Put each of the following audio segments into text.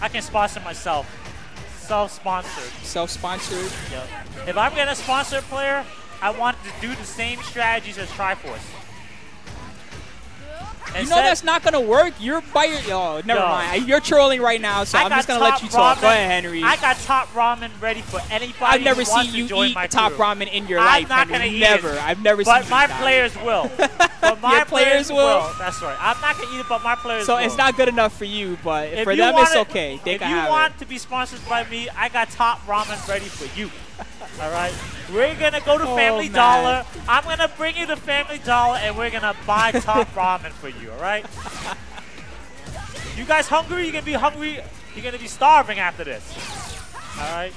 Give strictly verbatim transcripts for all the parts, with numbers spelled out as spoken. I can sponsor myself. Self-sponsored. Self-sponsored. Yep. If I'm going to sponsor a player, I want to do the same strategies as Triforce. You know that's not going to work. You're by your... Oh, never Yo. mind. You're trolling right now, so I I'm just going to let you talk. Ramen. Go ahead, Henry. I got top ramen ready for anybody. I've never who seen you eat top crew. ramen in your I'm life. I'm not going to eat never. it. I've never but seen my players die. will. But my your players, players will. will. That's right. I'm not going to eat it, but my players so will. So it's not good enough for you, but if for you them, it's it, okay. They if can you have want it. to be sponsored by me, I got top ramen ready for you. All right? We're going to go to oh, Family man. Dollar. I'm going to bring you to Family Dollar, and we're going to buy top ramen for you, all right? You guys hungry? You're going to be hungry. You're going to be starving after this. All right?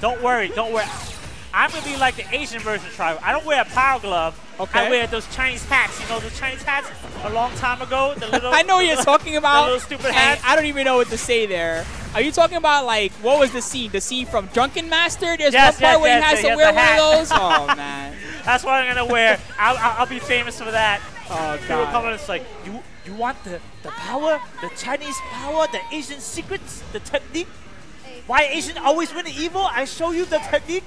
Don't worry. Don't worry. I'm going to be like the Asian version of Triforce. I don't wear a power glove. Okay. I wear those Chinese hats. You know, the Chinese hats a long time ago? The little, I know what you're little, talking about. The little stupid hats. I don't even know what to say there. Are you talking about, like, what was the scene? The scene from Drunken Master? There's yes, one part yes, where yes, he has yes, to wear one of those? Oh, man. That's what I'm going to wear. I'll, I'll be famous for that. Oh, God. People come and it's like, you you want the, the power? The Chinese power? The Asian secrets? The technique? Why Asian always win the evil? I show you the technique?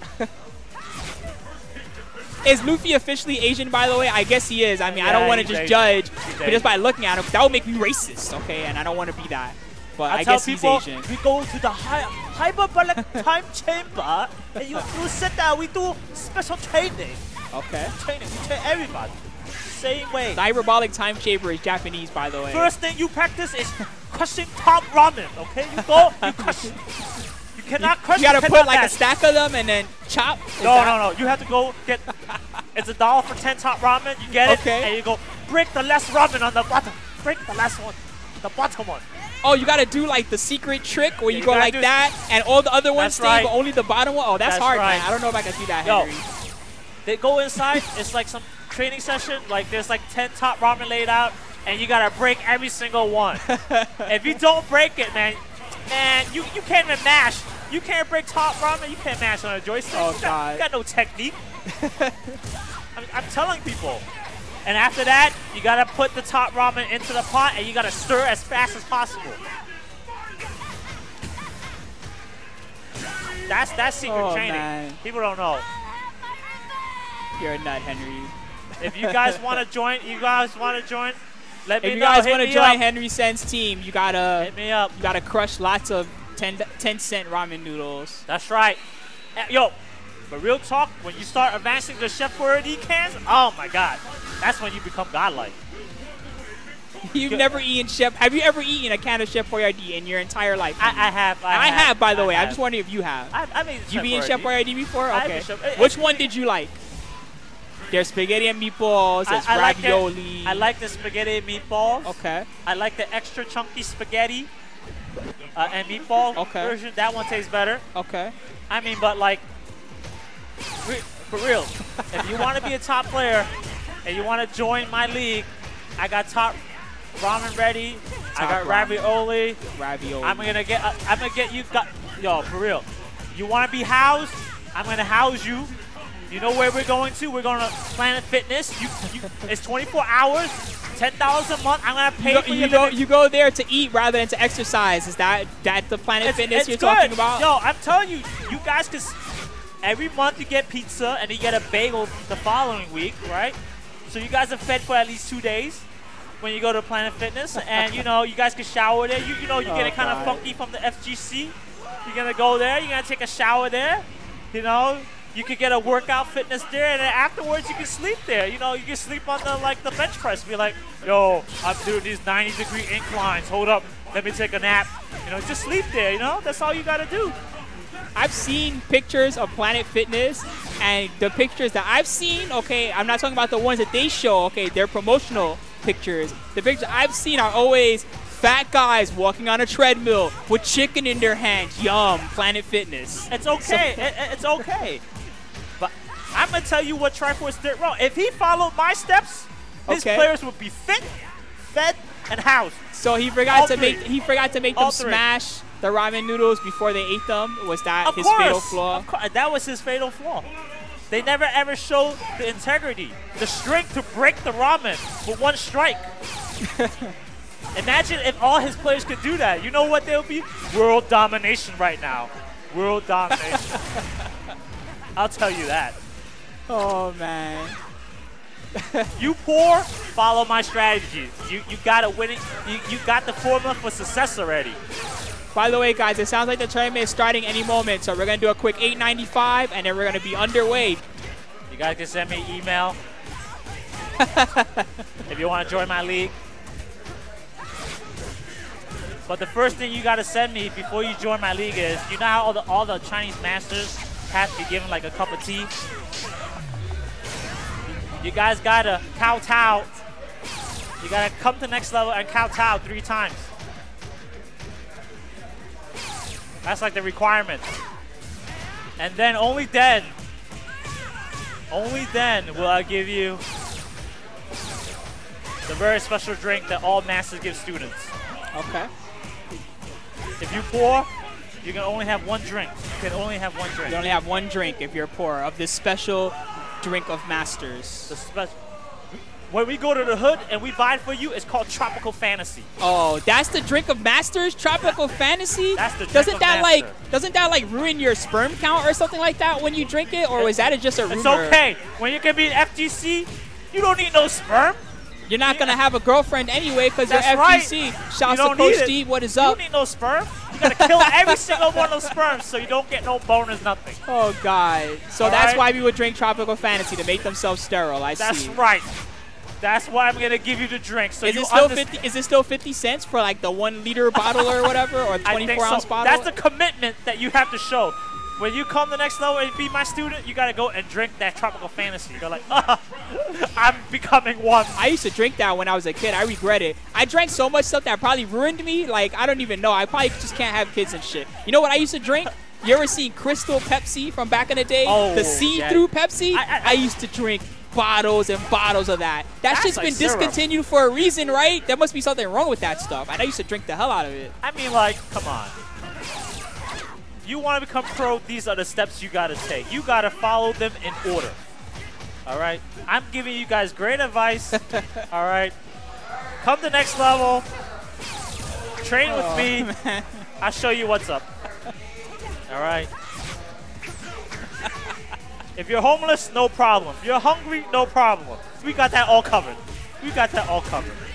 Is Luffy officially Asian, by the way? I guess he is. I mean, yeah, I don't want to just judge, but just by looking at him, that would make me racist, okay? And I don't want to be that. But I, I tell guess people, he's Asian. We go to the hy hyperbolic time chamber, and you do sit down. We do special training. Okay. Training. We train everybody. Same way. The hyperbolic time chamber is Japanese, by the way. First thing you practice is crushing top ramen. Okay, you go, you crush. You cannot crush. You, you gotta you put like match. a stack of them and then chop. Is no, no, no. You have to go get. It's a dollar for ten top ramen. You get okay. it, and you go break the last ramen on the bottom. Break the last one, the bottom one. Oh, you got to do like the secret trick where yeah, you, you go like that and all the other ones stay, right. but only the bottom one? Oh, that's, that's hard, right. man. I don't know if I can do that, Henry. Yo, they go inside. It's like some training session. Like there's like ten top ramen laid out, and you got to break every single one. If you don't break it, man, man, you, you can't even mash. You can't break top ramen. You can't mash on a joystick. Oh, you, God. Got, you got no technique. I mean, I'm telling people. And after that, you gotta put the top ramen into the pot and you gotta stir as fast as possible. That's that's secret oh, training. Man. People don't know. You're a nut, Henry. If you guys wanna join, you guys wanna join, let if me know. If you guys wanna join up. Henry Sen's team, you gotta hit me up. You gotta crush lots of ten, ten cent ramen noodles. That's right. Yo. But real talk, when you start advancing the Chef Boyardee cans, oh my God, that's when you become godlike. You've Good. never eaten Chef. Have you ever eaten a can of Chef Boyardee in your entire life? I, I have. I, I have, have. By the I way, have. I'm just wondering if you have. I, I mean, you eaten Chef Boyardee before? Okay. Chef, Which one did you like? There's spaghetti and meatballs. There's I, I ravioli. Like I like the spaghetti and meatballs. Okay. I like the extra chunky spaghetti uh, and meatball okay. version. That one tastes better. Okay. I mean, but like. Re for real, if you want to be a top player and you want to join my league, I got top ramen ready. Top I got ravioli. Ravioli. I'm gonna get. Uh, I'm gonna get you. Got, yo, for real. You want to be housed? I'm gonna house you. You know where we're going to? We're going to Planet Fitness. You, you, it's twenty-four hours, ten dollars a month. I'm gonna pay you. Go, for you, your go, you go there to eat rather than to exercise. Is that that the Planet it's, Fitness it's you're good. talking about? Yo, I'm telling you, you guys can. Every month you get pizza and you get a bagel the following week, right? So you guys are fed for at least two days when you go to Planet Fitness. And, you know, you guys can shower there. You, you know, you oh, get it kind of funky from the F G C. You're going to go there. You're going to take a shower there. You know, you could get a workout fitness there. And then afterwards, you can sleep there. You know, you can sleep on the, like, the bench press. Be like, yo, I'm doing these ninety degree inclines. Hold up. Let me take a nap. You know, just sleep there, you know? That's all you got to do. I've seen pictures of Planet Fitness, and the pictures that I've seen, okay, I'm not talking about the ones that they show, okay, they're promotional pictures. The pictures I've seen are always fat guys walking on a treadmill with chicken in their hands. Yum, Planet Fitness. It's okay. So, it, it's okay. But I'm going to tell you what Triforce did wrong. If he followed my steps, his okay. players would be fit, fed, and housed. So he forgot All to three. make he forgot to make All them three. smash the ramen noodles before they ate them? Was that of his course. fatal flaw? Of course. That was his fatal flaw. They never ever showed the integrity, the strength to break the ramen with one strike. Imagine if all his players could do that. You know what they would be? World domination right now. World domination. I'll tell you that. Oh, man. You poor, follow my strategy. You you got a winning. You you got the formula for success already. By the way, guys, it sounds like the tournament is starting any moment, so we're gonna do a quick eight ninety-five, and then we're gonna be underway. You guys can send me an email if you want to join my league. But the first thing you gotta send me before you join my league is, you know how all the all the Chinese masters have to be given like a cup of tea. You guys gotta kowtow. You gotta come to the next level and kowtow three times. That's like the requirement. And then only then, only then will I give you the very special drink that all masters give students. Okay. If you're poor, you can only have one drink. You can only have one drink. You only have one drink if you're poor of this special drink of masters. The special. When we go to the hood and we buy it for you, it's called Tropical Fantasy. Oh, that's the drink of masters, Tropical Fantasy. That's the drink doesn't of that master. like doesn't that like ruin your sperm count or something like that when you drink it, or is that just a rumor? It's okay. When you can be an F G C, you don't need no sperm. You're not gonna have a girlfriend anyway because you're F G C. Right. Shouts to Coach D. What is up? You don't need no sperm. You gotta kill every single one of those sperms so you don't get no bonus, nothing. Oh God. So all that's right? why we would drink Tropical Fantasy to make themselves sterile. I that's see. That's right. That's why I'm going to give you the drink. So is, you it still fifty, is it still fifty cents for like the one liter bottle or whatever, or twenty-four ounce so. bottle? That's the commitment that you have to show. When you come the next level and be my student, you got to go and drink that Tropical Fantasy. You're like, oh, I'm becoming one. I used to drink that when I was a kid. I regret it. I drank so much stuff that probably ruined me. Like, I don't even know. I probably just can't have kids and shit. You know what I used to drink? You ever seen Crystal Pepsi from back in the day? Oh, the see-through yeah. Pepsi? I, I, I used to drink bottles and bottles of that. That That's shit's like been syrup. discontinued for a reason, right? There must be something wrong with that stuff. I used to drink the hell out of it. I mean, like, come on. You want to become pro, these are the steps you got to take. You got to follow them in order. All right? I'm giving you guys great advice. All right? Come to the next level. Train oh, with me. Man. I'll show you what's up. All right? If you're homeless, no problem. If you're hungry, no problem. We got that all covered. We got that all covered.